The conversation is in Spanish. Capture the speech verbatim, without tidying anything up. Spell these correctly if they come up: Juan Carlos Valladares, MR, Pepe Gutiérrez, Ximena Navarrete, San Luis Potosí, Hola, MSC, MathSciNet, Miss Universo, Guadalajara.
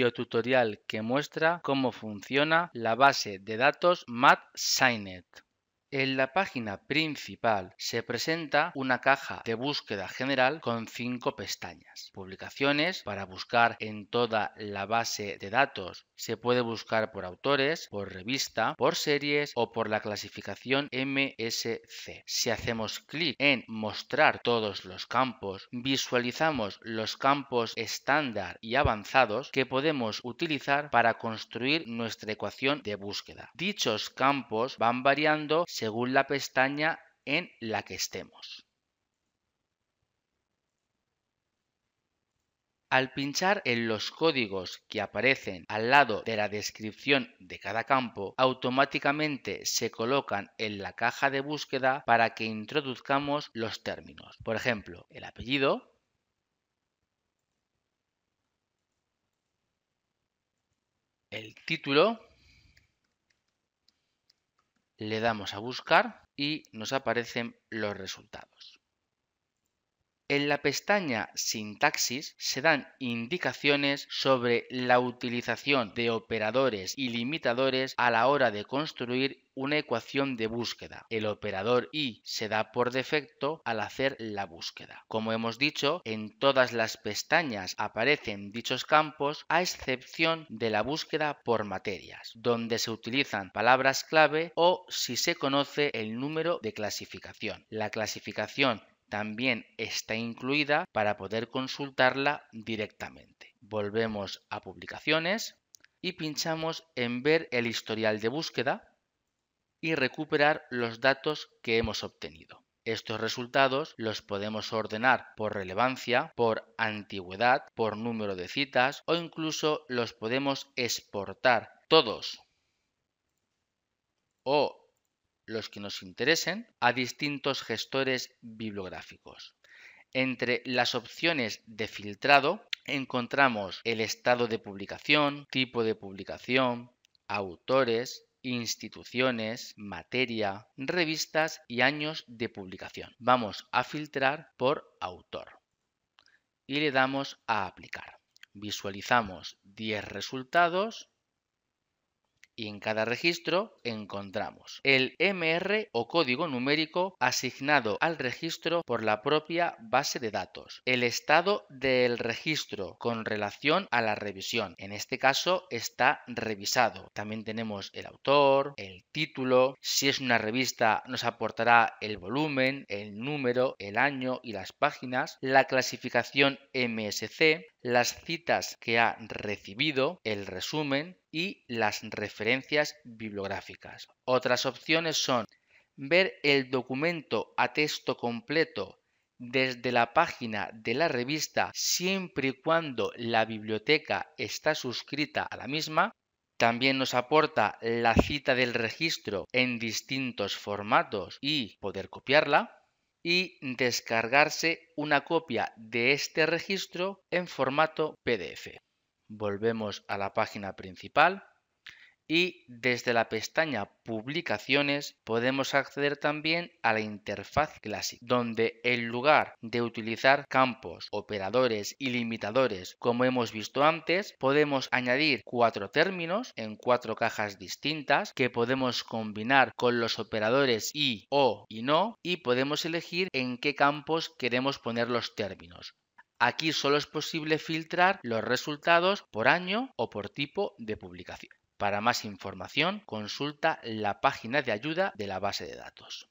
vídeo tutorial que muestra cómo funciona la base de datos MathSciNet. En la página principal se presenta una caja de búsqueda general con cinco pestañas. Publicaciones para buscar en toda la base de datos. Se puede buscar por autores, por revista, por series o por la clasificación M S C. Si hacemos clic en mostrar todos los campos, visualizamos los campos estándar y avanzados que podemos utilizar para construir nuestra ecuación de búsqueda. Dichos campos van variando según la pestaña en la que estemos. Al pinchar en los códigos que aparecen al lado de la descripción de cada campo, automáticamente se colocan en la caja de búsqueda para que introduzcamos los términos. Por ejemplo, el apellido, el título. Le damos a buscar y nos aparecen los resultados. En la pestaña Sintaxis se dan indicaciones sobre la utilización de operadores y limitadores a la hora de construir una ecuación de búsqueda. El operador I se da por defecto al hacer la búsqueda. Como hemos dicho, en todas las pestañas aparecen dichos campos a excepción de la búsqueda por materias, donde se utilizan palabras clave o si se conoce el número de clasificación. La clasificación también está incluida para poder consultarla directamente. Volvemos a Publicaciones y pinchamos en Ver el historial de búsqueda y recuperar los datos que hemos obtenido. Estos resultados los podemos ordenar por relevancia, por antigüedad, por número de citas o incluso los podemos exportar todos o los que nos interesen, a distintos gestores bibliográficos. Entre las opciones de filtrado encontramos el estado de publicación, tipo de publicación, autores, instituciones, materia, revistas y años de publicación. Vamos a filtrar por autor y le damos a aplicar. Visualizamos diez resultados. Y en cada registro encontramos el M R o código numérico asignado al registro por la propia base de datos, el estado del registro con relación a la revisión, en este caso está revisado. También tenemos el autor, el título, si es una revista nos aportará el volumen, el número, el año y las páginas, la clasificación M S C, las citas que ha recibido, el resumen y las referencias bibliográficas. Otras opciones son ver el documento a texto completo desde la página de la revista siempre y cuando la biblioteca está suscrita a la misma. También nos aporta la cita del registro en distintos formatos y poder copiarla. Y descargarse una copia de este registro en formato P D F. Volvemos a la página principal y desde la pestaña Publicaciones podemos acceder también a la interfaz clásica, donde en lugar de utilizar campos, operadores y limitadores como hemos visto antes, podemos añadir cuatro términos en cuatro cajas distintas que podemos combinar con los operadores y, o y no y podemos elegir en qué campos queremos poner los términos. Aquí solo es posible filtrar los resultados por año o por tipo de publicación. Para más información, consulta la página de ayuda de la base de datos.